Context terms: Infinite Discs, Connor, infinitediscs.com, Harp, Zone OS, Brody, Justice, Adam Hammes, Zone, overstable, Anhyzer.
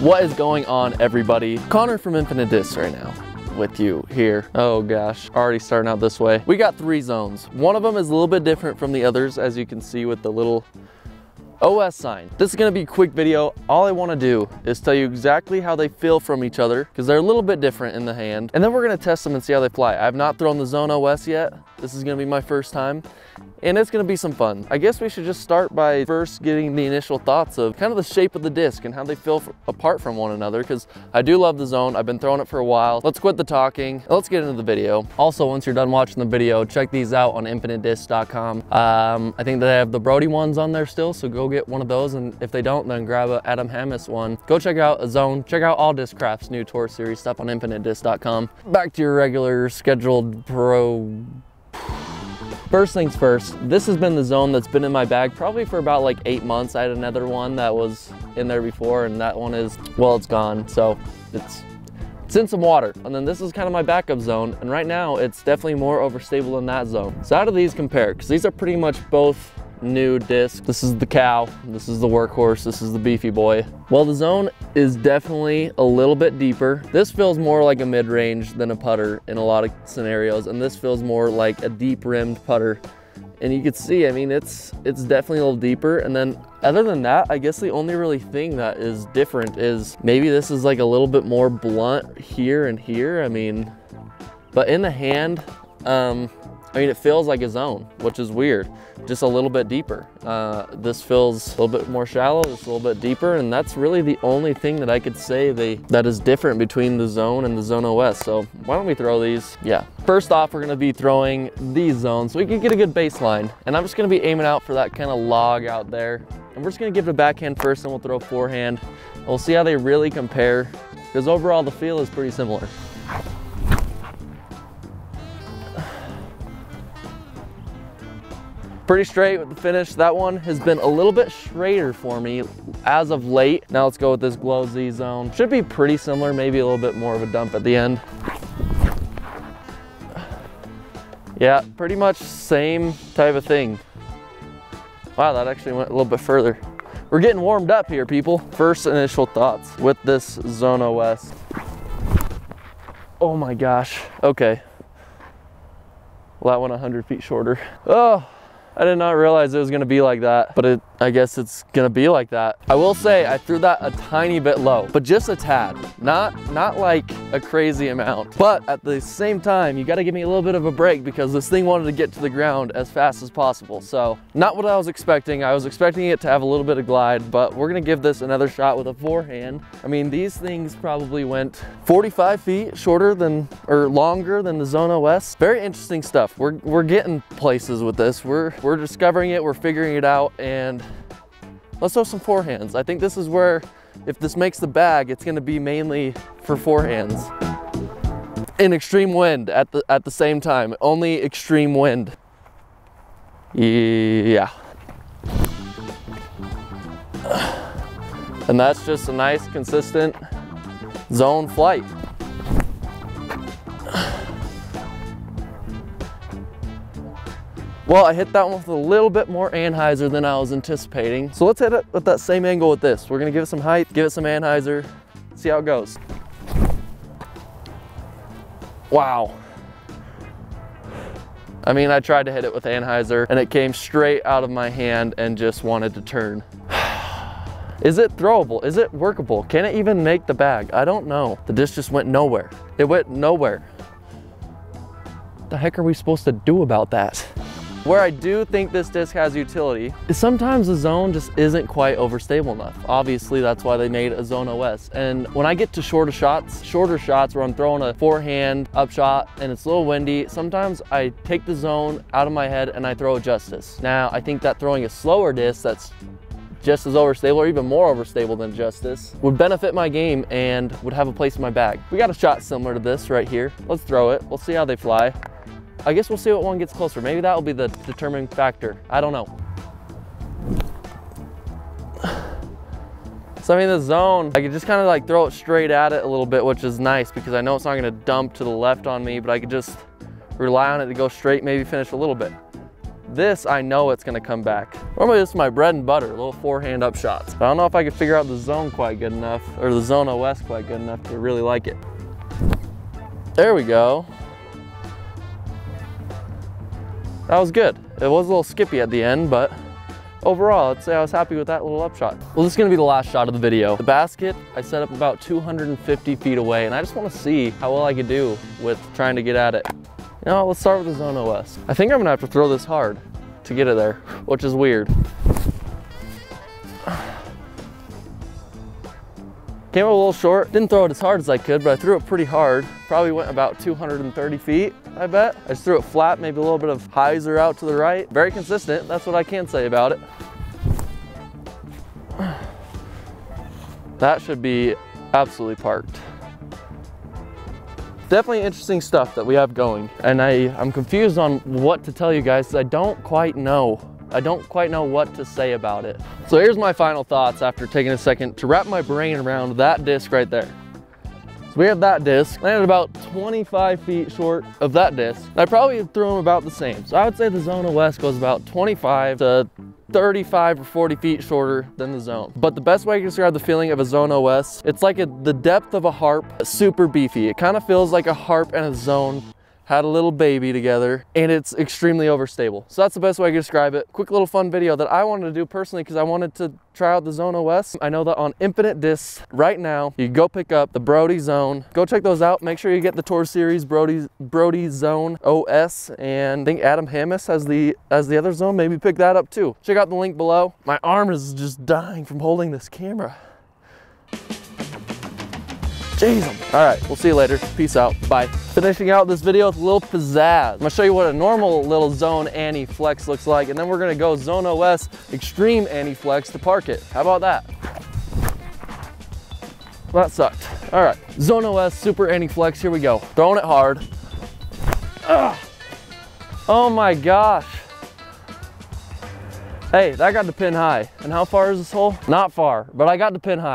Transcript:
What is going on, everybody? Connor from Infinite Discs right now with you here. Oh gosh, already starting out this way. We got three zones. One of them is a little bit different from the others, as you can see with the little OS sign. This is gonna be a quick video. All I wanna do is tell you exactly how they feel from each other, because they're a little bit different in the hand. And then we're gonna test them and see how they fly. I've not thrown the Zone OS yet. This is gonna be my first time, and it's gonna be some fun. I guess we should just start by first getting the initial thoughts of kind of the shape of the disc and how they feel apart from one another, because I do love the Zone. I've been throwing it for a while. Let's quit the talking. Let's get into the video. Also, once you're done watching the video, check these out on infinitediscs.com. I think they have the Brody ones on there still, so go get one of those, and if they don't, then grab a Adam Hammes one. Go check out a Zone. Check out all Disc Craft's new tour series stuff on infinitediscs.com. Back to your regular scheduled pro. First things first, this has been the Zone that's been in my bag probably for about like 8 months. I had another one that was in there before, and that one is, well, it's gone, so it's in some water. And then this is kind of my backup Zone, and right now it's definitely more overstable than that Zone. So how do these compare? Because these are pretty much both new disc. This is the cow, this is the workhorse, this is the beefy boy. Well, the Zone is definitely a little bit deeper. This feels more like a mid-range than a putter in a lot of scenarios, and this feels more like a deep rimmed putter. And you can see, I mean, it's definitely a little deeper. And then other than that, I guess the only really thing that is different is maybe this is like a little bit more blunt here and here. I mean, but in the hand, I mean, it feels like a Zone, which is weird, just a little bit deeper. This feels a little bit more shallow, it's a little bit deeper, and that's really the only thing that I could say that is different between the Zone and the Zone OS. So why don't we throw these? Yeah. First off, we're gonna be throwing these Zones so we can get a good baseline. And I'm just gonna be aiming out for that kind of log out there. And we're just gonna give it a backhand first, and we'll throw a forehand. And we'll see how they really compare, because overall the feel is pretty similar. Pretty straight with the finish. That one has been a little bit straighter for me as of late. Now let's go with this Glow Z Zone. Should be pretty similar, maybe a little bit more of a dump at the end. Yeah, pretty much same type of thing. Wow, that actually went a little bit further. We're getting warmed up here, people. First initial thoughts with this Zone OS. Oh my gosh, okay. Well, that went 100 feet shorter. Oh. I did not realize it was gonna be like that, but I guess it's gonna be like that. I will say I threw that a tiny bit low, but just a tad, not like a crazy amount. But at the same time, you gotta give me a little bit of a break, because this thing wanted to get to the ground as fast as possible. So not what I was expecting. I was expecting it to have a little bit of glide, but we're gonna give this another shot with a forehand. I mean, these things probably went 45 feet shorter than, or longer than the Zone OS. Very interesting stuff. We're getting places with this. We're discovering it, we're figuring it out, and let's throw some forehands. I think this is where, if this makes the bag, it's gonna be mainly for forehands. In extreme wind at the same time, only extreme wind. Yeah. And that's just a nice, consistent Zone flight. Well, I hit that one with a little bit more Anhyzer than I was anticipating. So let's hit it with that same angle with this. We're gonna give it some height, give it some Anhyzer, see how it goes. Wow. I mean, I tried to hit it with Anhyzer, and it came straight out of my hand and just wanted to turn. Is it throwable? Is it workable? Can it even make the bag? I don't know. The disc just went nowhere. It went nowhere. What the heck are we supposed to do about that? Where I do think this disc has utility is sometimes the Zone just isn't quite overstable enough. Obviously, that's why they made a Zone OS. And when I get to shorter shots where I'm throwing a forehand upshot and it's a little windy, sometimes I take the Zone out of my head and I throw a Justice. Now, I think that throwing a slower disc that's just as overstable or even more overstable than Justice would benefit my game and would have a place in my bag. We got a shot similar to this right here. Let's throw it. We'll see how they fly. I guess we'll see what one gets closer. Maybe that will be the determining factor. I don't know. So I mean, the Zone, I could just kind of like throw it straight at it a little bit, which is nice because I know it's not gonna dump to the left on me, but I could just rely on it to go straight, maybe finish a little bit. This, I know it's gonna come back. Normally this is my bread and butter, little forehand up shots. But I don't know if I could figure out the zone quite good enough, or the Zone OS quite good enough to really like it. There we go. That was good. It was a little skippy at the end, but overall, I'd say I was happy with that little upshot. Well, this is gonna be the last shot of the video. The basket, I set up about 250 feet away, and I just wanna see how well I could do with trying to get at it. You know, let's start with the Zone OS. I think I'm gonna have to throw this hard to get it there, which is weird. Came up a little short, didn't throw it as hard as I could, but I threw it pretty hard. Probably went about 230 feet, I bet. I just threw it flat, maybe a little bit of hyzer out to the right. Very consistent, that's what I can say about it. That should be absolutely parked. Definitely interesting stuff that we have going. And I'm confused on what to tell you guys. I don't quite know. I don't quite know what to say about it. So here's my final thoughts after taking a second to wrap my brain around that disc right there. So we have that disc, landed about 25 feet short of that disc. I probably threw them about the same. So I would say the Zone OS goes about 25 to 35 or 40 feet shorter than the Zone. But the best way I can describe the feeling of a Zone OS, it's like the depth of a Harp, super beefy. It kind of feels like a Harp and a Zone had a little baby together, and it's extremely overstable. So that's the best way I can describe it. Quick little fun video that I wanted to do personally because I wanted to try out the Zone OS. I know that on Infinite Discs right now, you go pick up the Brody Zone. Go check those out. Make sure you get the Tour Series Brody Zone OS, and I think Adam Hammes has the other Zone. Maybe pick that up too. Check out the link below. My arm is just dying from holding this camera. Jeez. All right, we'll see you later. Peace out, bye. Finishing out this video with a little pizzazz. I'm gonna show you what a normal little Zone anti-flex looks like, and then we're gonna go Zone OS extreme anti-flex to park it. How about that? Well, that sucked. All right, Zone OS super anti-flex, here we go. Throwing it hard. Ugh. Oh my gosh. Hey, that got the pin high. And how far is this hole? Not far, but I got the pin high.